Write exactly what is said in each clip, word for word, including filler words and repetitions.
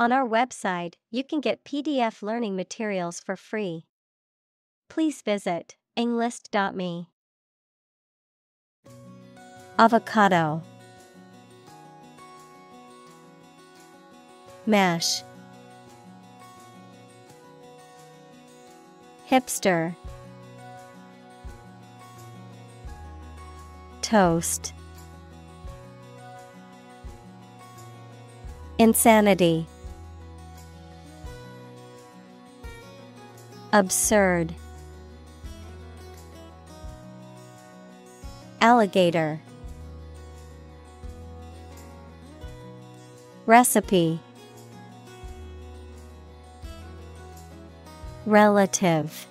On our website, you can get P D F learning materials for free. Please visit englist dot me. Avocado. Mash. Hipster. Toast. Insanity. Absurd. Alligator. Recipe. Relative.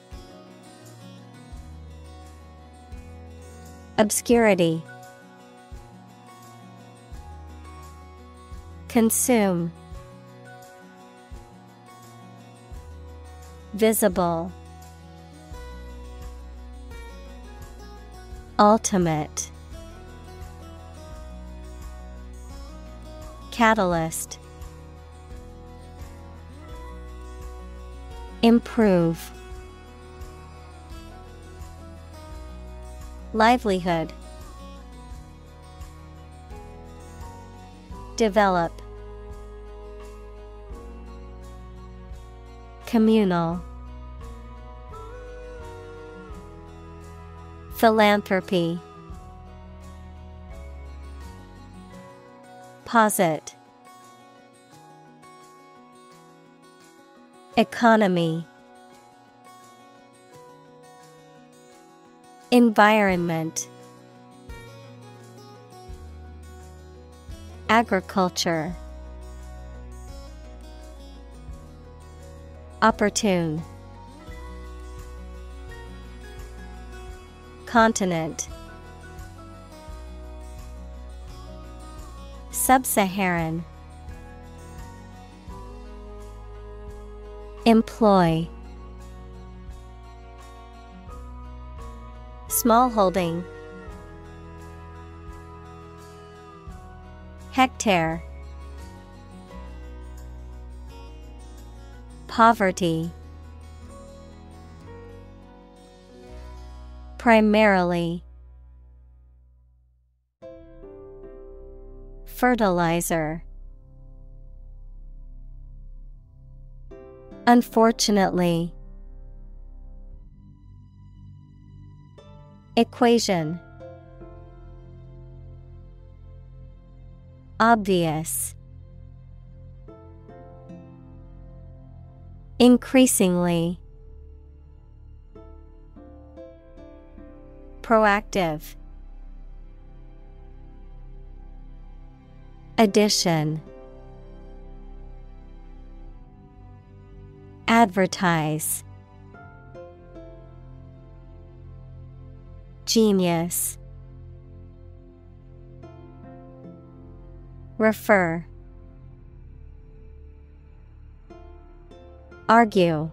Obscurity. Consume. Visible. Ultimate. Catalyst. Improve. Livelihood. Develop. Communal. Philanthropy. Posit. Economy. Environment. Agriculture. Opportune. Continent. Sub-Saharan. Employ. Smallholding. Hectare. Poverty. Primarily. Fertilizer. Unfortunately. Equation. Obvious. Increasingly. Proactive. Addition. Advertise. Genius. Refer. Argue.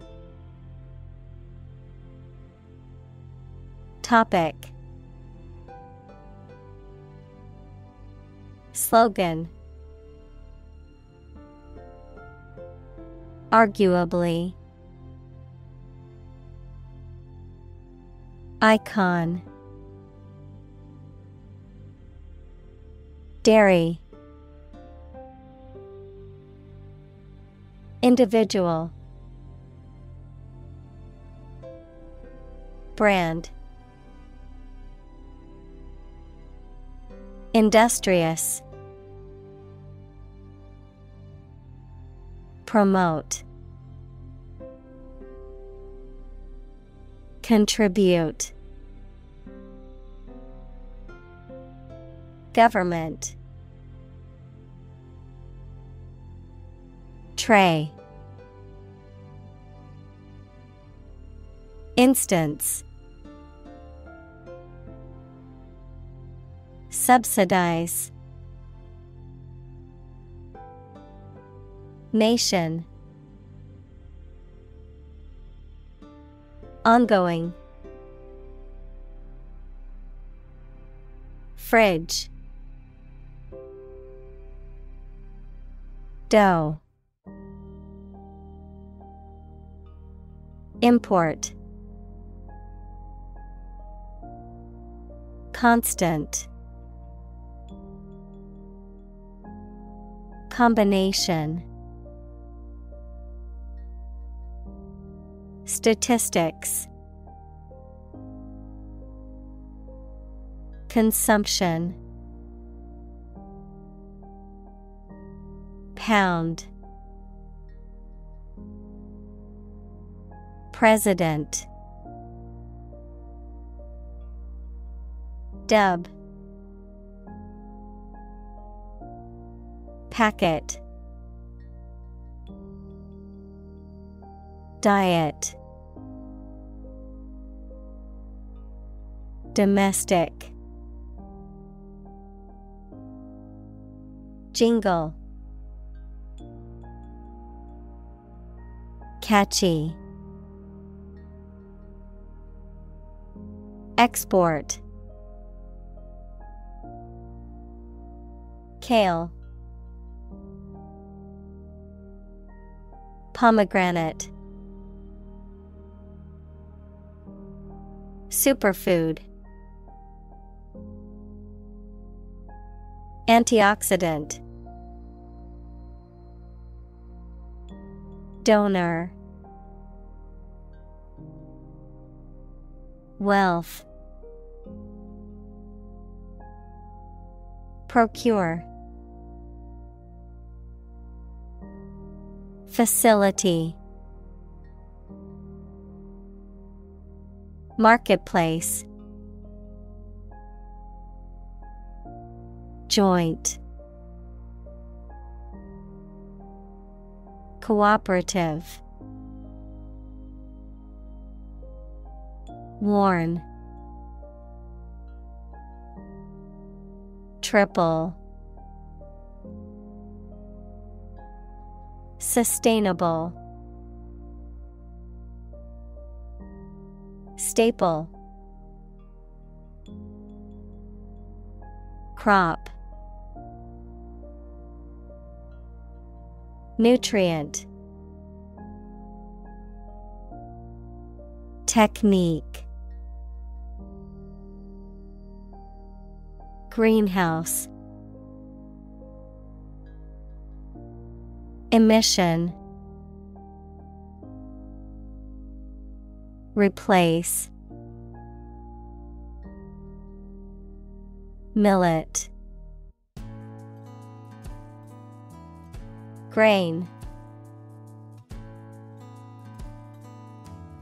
Topic. Slogan. Arguably. Icon. Dairy. Individual. Brand. Industrious. Promote. Contribute. Government. Tray. Instance. Subsidize. Nation. Ongoing. Fridge. Dough. Import. Constant. Combination. Statistics. Consumption. Pound. President. Dub. Packet. Diet. Domestic. Jingle. Catchy. Export. Kale. Pomegranate. Superfood. Antioxidant. Donor. Wealth. Procure. Facility. Marketplace. Joint. Cooperative. Warn. Triple. Sustainable. Staple. Crop. Nutrient. Technique. Greenhouse. Emission. Replace. Millet. Grain.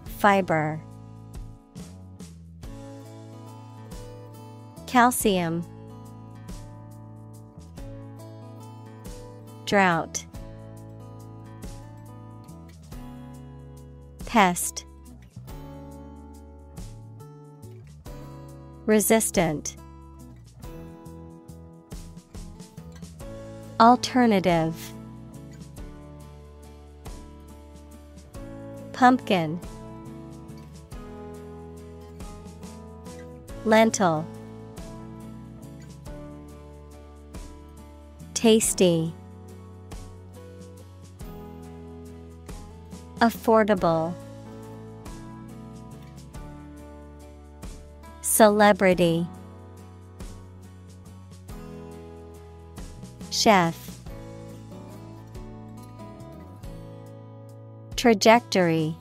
Fiber. Calcium. Drought. Pest. Resistant. Alternative. Pumpkin. Lentil. Tasty. Affordable. Celebrity. Chef. Trajectory.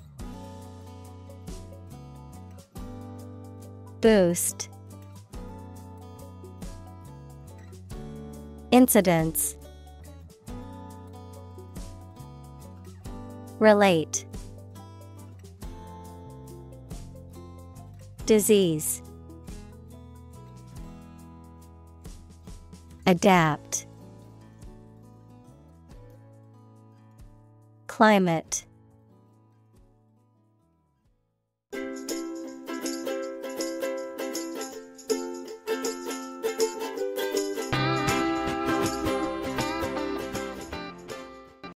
Boost. Incidents. Relate. Disease. Adapt. Climate.